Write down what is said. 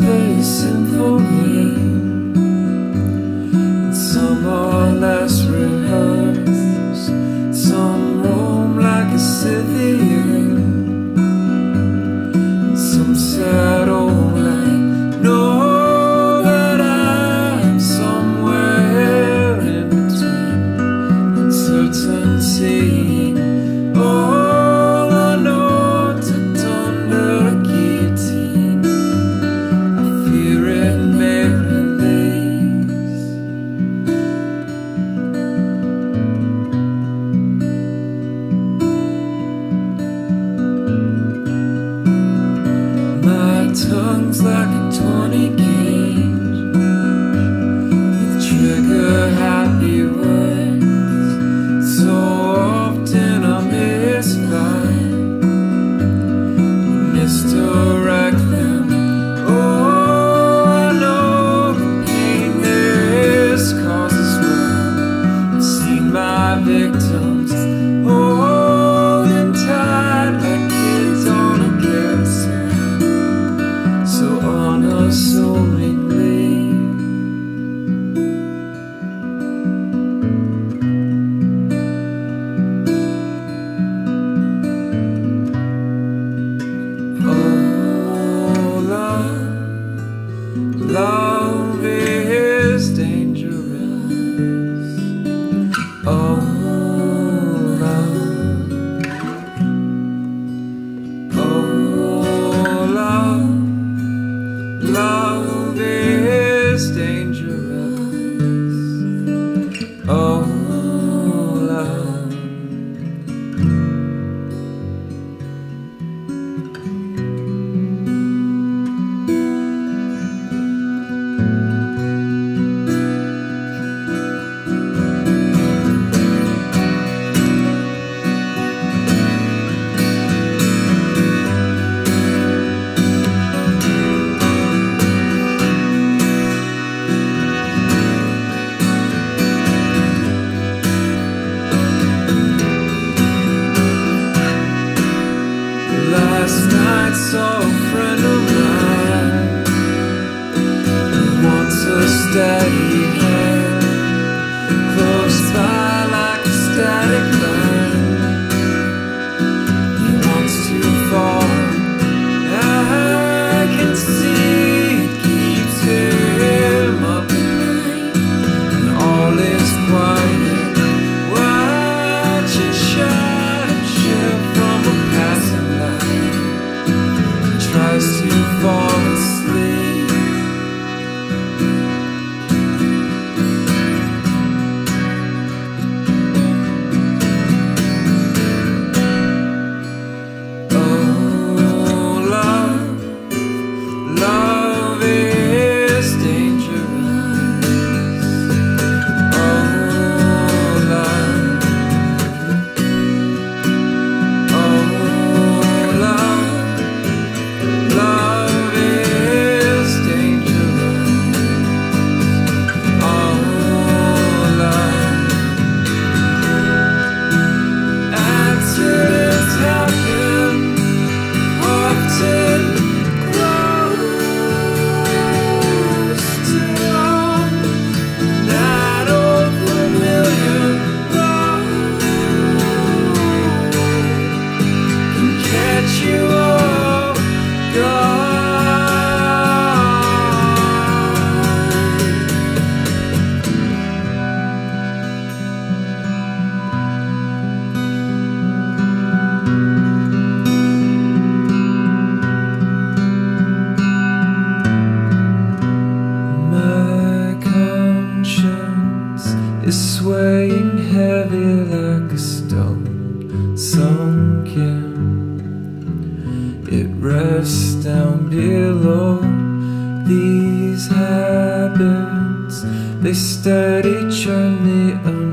Pacing for me, and some are less rehearsed. Some roam like a Scythian, and some said, "Oh, I know that I'm somewhere in between." Uncertainty, oh. Tongue's like a tonic cage, with trigger happy words. So often I misdirect them. Oh, I know the pain this causes when I've seen my victims. Oh. Love is dangerous. Oh, love. Oh, love. Love is dangerous. Oh, love. Last night saw a friend of mine who wants a steady hand, close by like a static line. He wants to fall, I can see it keeps him up at night, and all is quiet. Watch it shine and shift from a passing light. Tries to fall asleep. is swaying heavy like a stone sunk in. It rests down below. These habits, they steady churn the